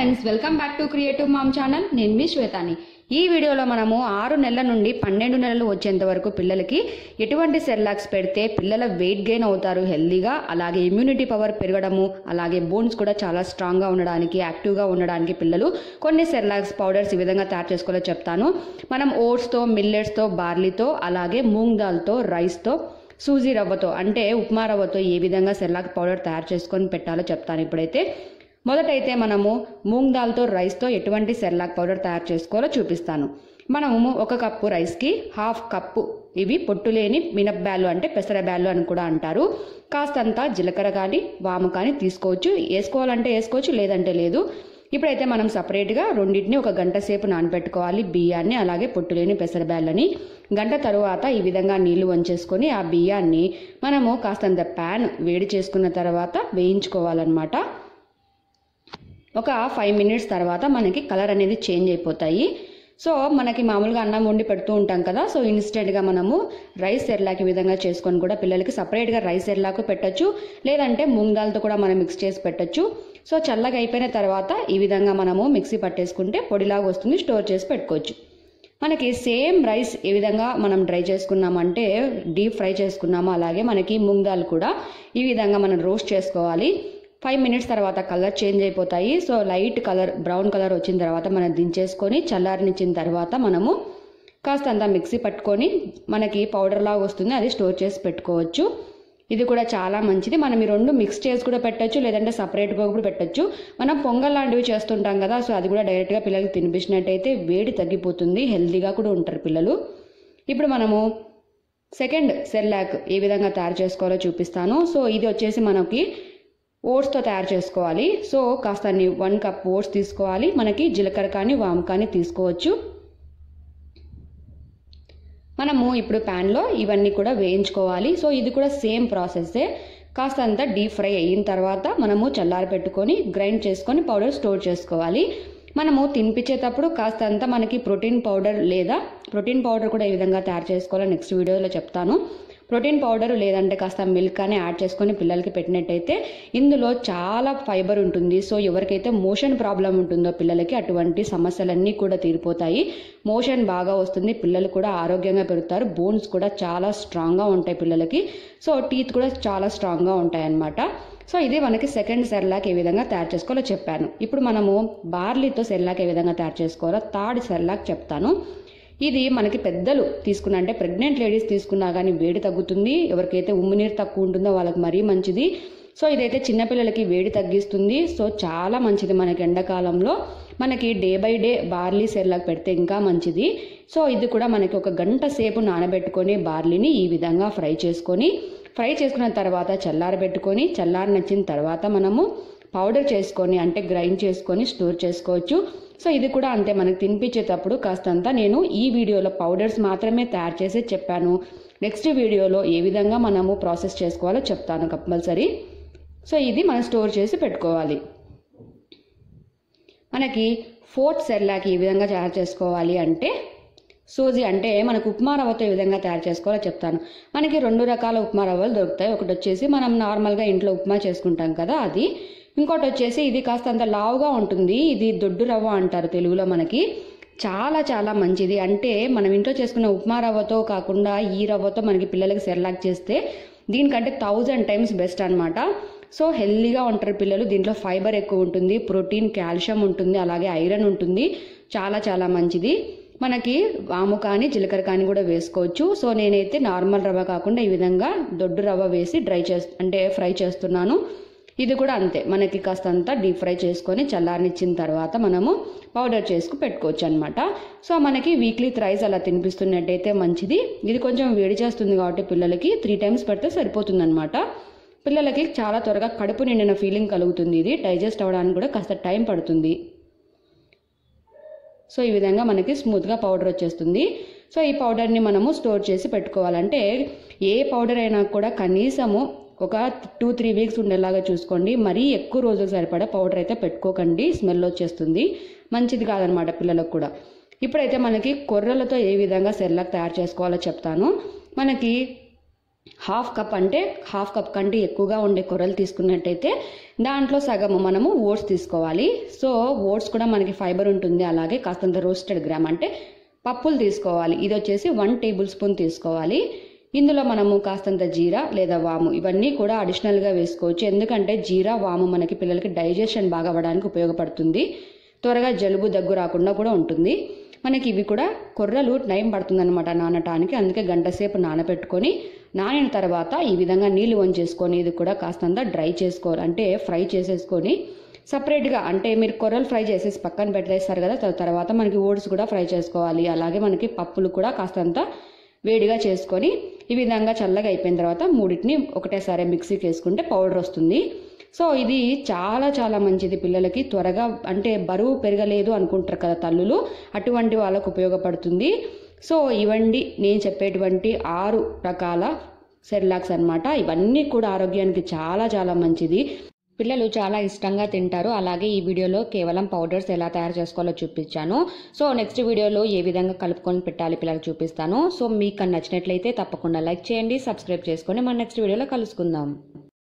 Friends, welcome back to creative mom channel. నేను మీ శ్వేతాని. ఈ వీడియోలో మనము 6 నెలల నుండి 12 నెలలు వచ్చేంత వరకు పిల్లలకి ఎటువంటి సెర్లాక్స్ పెడితే పిల్లల వెయిట్ గెయిన్ అవుతారు హెల్దీగా, అలాగే ఇమ్యూనిటీ పవర్ పెరగడము, అలాగే బోన్స్ కూడా చాలా స్ట్రాంగ్గా ఉండడానికి, యాక్టివ్గా ఉండడానికి పిల్లలు కొన్ని సెర్లాక్స్ పౌడర్స్ ఈ విధంగా తయారు చేసుకోవాలో చెప్తాను. మనం ఓట్స్తో, మిల్లెట్స్తో, బార్లీతో, అలాగే మూంగ్ దాల్తో, రైస్తో, సూజీ రవ్వతో అంటే ఉప్మా రవ్వతో ఏ విధంగా సెర్లాక్ పౌడర్ తయారు చేసుకొని పెట్టాలో చెప్తాను. ఇప్పుడైతే మొదటైతే మనము మూంగ్ దాల్తో, రైస్తో ఎటువంటి సెర్లాక్ పౌడర్ తయారు చేసుకోవాలో చూపిస్తాను. మనము 1 కప్పు రైస్కి 1/2 కప్పు ఇవి పొట్టు లేని మినప్బ్యాళ్ళు అంటే పెసర బ్యాళ్ళు అని కూడా అంటారు. కాస్తంత జీలకర్ర కానీ వాము కానీ తీసుకోవచ్చు. వేసుకోవాలంటే వేసుకోవచ్చు, లేదంటే లేదు. ఇప్పుడైతే మనం సపరేట్గా రెండింటిని 1 గంట సేపు నానబెట్టుకోవాలి, బియ్యాన్ని అలాగే పొట్టు లేని పెసర బ్యాళ్ళని. గంట తర్వాత ఈ విధంగా నీళ్లు వంచేసుకొని ఆ బియ్యాన్ని మనము కాస్తంత ప్యాన్ వేడి చేసుకున్న తర్వాత వేయించుకోవాలన్నమాట. ఒక 5 మినిట్స్ తర్వాత మనకి కలర్ అనేది చేంజ్ అయిపోతాయి. సో మనకి మామూలుగా అన్నం వండి పెడుతూ ఉంటాం కదా, సో ఇన్స్టెంట్గా మనము రైస్ సెర్లాక్ ఈ విధంగా చేసుకొని కూడా పిల్లలకి సపరేట్గా రైస్ సెర్లాక్ పెట్టచ్చు, లేదంటే మూంగ్ దాల్తో కూడా మనం మిక్స్ చేసి పెట్టచ్చు. సో చల్లగా అయిపోయిన తర్వాత ఈ విధంగా మనము మిక్సీ పట్టేసుకుంటే పొడిలాగా వస్తుంది, స్టోర్ చేసి పెట్టుకోవచ్చు. మనకి సేమ్ రైస్ ఏ విధంగా మనం డ్రై చేసుకున్నామంటే డీప్ ఫ్రై చేసుకున్నాము, అలాగే మనకి మూంగ్ దాల్ కూడా ఈ విధంగా మనం రోస్ట్ చేసుకోవాలి. 5 మినిట్స్ తర్వాత కలర్ చేంజ్ అయిపోతాయి. So light colour brown colour వచ్చిన తర్వాత మనం దించేసుకొని చల్లారినిచ్చిన తర్వాత మనము కాస్తంత మిక్సీ పట్టుకొని మనకి పౌడర్లా వస్తుంది, అది స్టోర్ చేసి పెట్టుకోవచ్చు. ఇది కూడా చాలా మంచిది. మనం ఈ రెండు మిక్స్ చేసి కూడా పెట్టచ్చు, లేదంటే సపరేట్గా కూడా పెట్టచ్చు. మనం పొంగల్ లాంటివి చేస్తుంటాం కదా, సో అది కూడా డైరెక్ట్గా పిల్లలకి తినిపించినట్టయితే వేడి తగ్గిపోతుంది, హెల్దీగా కూడా ఉంటారు పిల్లలు. ఇప్పుడు మనము సెకండ్ సెర్లాక్ ఏ విధంగా తయారు చేసుకోవాలో చూపిస్తాను. సో ఇది వచ్చేసి మనకి ఓట్స్తో తయారు చేసుకోవాలి. సో కాస్త 1 కప్ ఓట్స్ తీసుకోవాలి. మనకి జీలకర్ర కానీ వాము కానీ తీసుకోవచ్చు. మనము ఇప్పుడు ప్యాన్లో ఇవన్నీ కూడా వేయించుకోవాలి. సో ఇది కూడా సేమ్ ప్రాసెస్సే. కాస్తంత డీప్ ఫ్రై అయిన తర్వాత మనము చల్లారి పెట్టుకొని గ్రైండ్ చేసుకొని పౌడర్ స్టోర్ చేసుకోవాలి. మనము తినిపించేటప్పుడు కాస్తంత మనకి ప్రోటీన్ పౌడర్ లేదా ప్రోటీన్ పౌడర్ కూడా ఈ విధంగా తయారు చేసుకోవాలో నెక్స్ట్ వీడియోలో చెప్తాను. ప్రోటీన్ పౌడర్ లేదంటే కాస్త మిల్క్ కానీ యాడ్ చేసుకొని పిల్లలకి పెట్టినట్టయితే ఇందులో చాలా ఫైబర్ ఉంటుంది. సో ఎవరికైతే మోషన్ ప్రాబ్లం ఉంటుందో పిల్లలకి అటువంటి సమస్యలన్నీ కూడా తీరిపోతాయి. మోషన్ బాగా వస్తుంది, పిల్లలు కూడా ఆరోగ్యంగా పెరుగుతారు, బోన్స్ కూడా చాలా స్ట్రాంగ్గా ఉంటాయి పిల్లలకి, సో టీత్ కూడా చాలా స్ట్రాంగ్గా ఉంటాయి అన్నమాట. సో ఇది మనకి సెకండ్ సెర్లాక్ ఏ విధంగా తయారు చేసుకోవాలో చెప్పాను. ఇప్పుడు మనము బార్లీతో సెర్లాక్ ఏ విధంగా తయారు చేసుకోవాలో థర్డ్ సెర్లాక్ చెప్తాను. ఇది మనకి పెద్దలు తీసుకున్న అంటే ప్రెగ్నెంట్ లేడీస్ తీసుకున్నా కానీ వేడి తగ్గుతుంది. ఎవరికైతే ఉమ్ము నీరు తక్కువ ఉంటుందో వాళ్ళకి మరీ మంచిది. సో ఇదైతే చిన్నపిల్లలకి వేడి తగ్గిస్తుంది, సో చాలా మంచిది. మనకి ఎండాకాలంలో మనకి day by day barley Cerelac పెడితే ఇంకా మంచిది. సో ఇది కూడా మనకి 1 గంట సేపు నానబెట్టుకొని బార్లీని ఈ విధంగా ఫ్రై చేసుకొని, ఫ్రై చేసుకున్న తర్వాత చల్లారబెట్టుకొని, చల్లారనిచ్చిన తర్వాత మనము పౌడర్ చేసుకొని అంటే గ్రైండ్ చేసుకొని స్టోర్ చేసుకోవచ్చు. సో ఇది కూడా అంతే. మనకు తినిపించేటప్పుడు కాస్తంత నేను ఈ వీడియోలో పౌడర్స్ మాత్రమే తయారు చేసి చెప్పాను. నెక్స్ట్ వీడియోలో ఏ విధంగా మనము ప్రాసెస్ చేసుకోవాలో చెప్తాను కంపల్సరీ. సో ఇది మనం స్టోర్ చేసి పెట్టుకోవాలి. మనకి ఫోర్త్ సెర్లాక్ ఈ విధంగా తయారు చేసుకోవాలి అంటే సూజీ అంటే మనకు ఉప్మా రవ్వతో ఈ విధంగా తయారు చేసుకోవాలో చెప్తాను. మనకి 2 రకాల ఉప్మా రవ్వలు దొరుకుతాయి. ఒకటి వచ్చేసి మనం నార్మల్గా ఇంట్లో ఉప్మా చేసుకుంటాం కదా అది, ఇంకోటి వచ్చేసి ఇది కాస్తంత లావుగా ఉంటుంది, ఇది దొడ్డు రవ్వ అంటారు తెలుగులో. మనకి చాలా చాలా మంచిది. అంటే మనం ఇంట్లో చేసుకున్న ఉప్మా రవ్వతో కాకుండా ఈ రవ్వతో మనకి పిల్లలకి సెర్లాక్ చేస్తే దీనికంటే 1000 టైమ్స్ బెస్ట్ అనమాట. సో హెల్దీగా ఉంటారు పిల్లలు. దీంట్లో ఫైబర్ ఎక్కువ ఉంటుంది, ప్రోటీన్, కాల్షియం ఉంటుంది, అలాగే ఐరన్ ఉంటుంది. చాలా చాలా మంచిది. మనకి వాము కానీ జీలకర్ర కానీ కూడా వేసుకోవచ్చు. సో నేనైతే నార్మల్ రవ్వ కాకుండా ఈ విధంగా దొడ్డు రవ్వ వేసి ఫ్రై చేస్తున్నాను. ఇది కూడా అంతే. మనకి కాస్తంత డీప్ ఫ్రై చేసుకొని చల్లారనిచ్చిన తర్వాత మనము పౌడర్ చేసుకు పెట్టుకోవచ్చు అనమాట. సో మనకి వీక్లీ థ్రైస్ అలా తినిపిస్తున్నట్టయితే మంచిది. ఇది కొంచెం వేడి చేస్తుంది కాబట్టి పిల్లలకి 3 టైమ్స్ పెడితే సరిపోతుంది అనమాట. పిల్లలకి చాలా త్వరగా కడుపు నిండిన ఫీలింగ్ కలుగుతుంది. ఇది డైజెస్ట్ అవ్వడానికి కూడా కాస్త టైం పడుతుంది. సో ఈ విధంగా మనకి స్మూత్గా పౌడర్ వచ్చేస్తుంది. సో ఈ పౌడర్ని మనము స్టోర్ చేసి పెట్టుకోవాలంటే ఏ పౌడర్ అయినా కూడా కనీసము 1-3 వీక్స్ ఉండేలాగా చూసుకోండి. మరీ ఎక్కువ రోజులు సరిపడా పౌడర్ అయితే పెట్టుకోకండి, స్మెల్ వచ్చేస్తుంది, మంచిది కాదనమాట పిల్లలకు కూడా. ఇప్పుడైతే మనకి కొర్రలతో ఏ విధంగా సెర్లాక్ తయారు చేసుకోవాలో చెప్తాను. మనకి half cup ante half cup kanti ekkuva unde korrelu తీసుకున్నట్టైతే దాంట్లో సగం మనము oats తీసుకోవాలి సో oats కూడా మనకి ఫైబర్ ఉంటుంది అలాగే కాస్తంత రోస్టెడ్ గ్రామ్ అంటే పప్పులు తీసుకోవాలి ఇది వచ్చేసి 1 టేబుల్ స్పూన్ తీసుకోవాలి ఇందులో మనము కాస్తంత జీరా లేదా వాము ఇవన్నీ కూడా అడిషనల్ గా వేసుకోవచ్చు ఎందుకంటే జీరా వాము మనకి పిల్లలకి డైజెషన్ బాగా అవడానికి ఉపయోగపడుతుంది త్వరగా జలుబు దగ్గు రాకుండా కూడా ఉంటుంది మనకి ఇవి కూడా కొర్రలు టైం పడుతుందన్నమాట నానటానికి అందుకే గంట సేపు నానబెట్టుకొని నానిన తర్వాత ఈ విధంగా నీళ్లు వంచేసుకొని ఇది కూడా కాస్తంత డ్రై చేసుకోవాలి అంటే ఫ్రై చేసేసుకొని సెపరేట్ గా అంటే మీరు కొర్రలు ఫ్రై చేసేసి పక్కన పెట్టేస్తారు కదా తర్వాత మనకి ఓట్స్ కూడా ఫ్రై చేసుకోవాలి అలాగే మనకి పప్పులు కూడా కాస్తంత వేడిగా చేసుకొని ఈ విధంగా చల్లగా అయిపోయిన తర్వాత మూడిటిని ఒకటేసారి మిక్సీకి వేసుకుంటే పౌడర్ వస్తుంది సో ఇది చాలా చాలా మంచిది పిల్లలకి త్వరగా అంటే బరువు పెరగలేదు అనుకుంటారు కదా తల్లులు అటువంటి వాళ్ళకు ఉపయోగపడుతుంది సో ఇవండి నేను చెప్పేటువంటి 6 రకాల సెరిలాక్స్ అన్నమాట ఇవన్నీ కూడా ఆరోగ్యానికి చాలా చాలా మంచిది పిల్లలు చాలా ఇష్టంగా తింటారు అలాగే ఈ వీడియోలో కేవలం పౌడర్స్ ఎలా తయారు చేసుకోవాలో చూపించాను సో నెక్స్ట్ వీడియోలో ఏ విధంగా కలుపుకొని పెట్టాలి పిల్లలకు చూపిస్తాను సో మీకు నచ్చినట్లయితే తప్పకుండా లైక్ చేయండి సబ్స్క్రైబ్ చేసుకొని మన నెక్స్ట్ వీడియోలో కలుసుకుందాం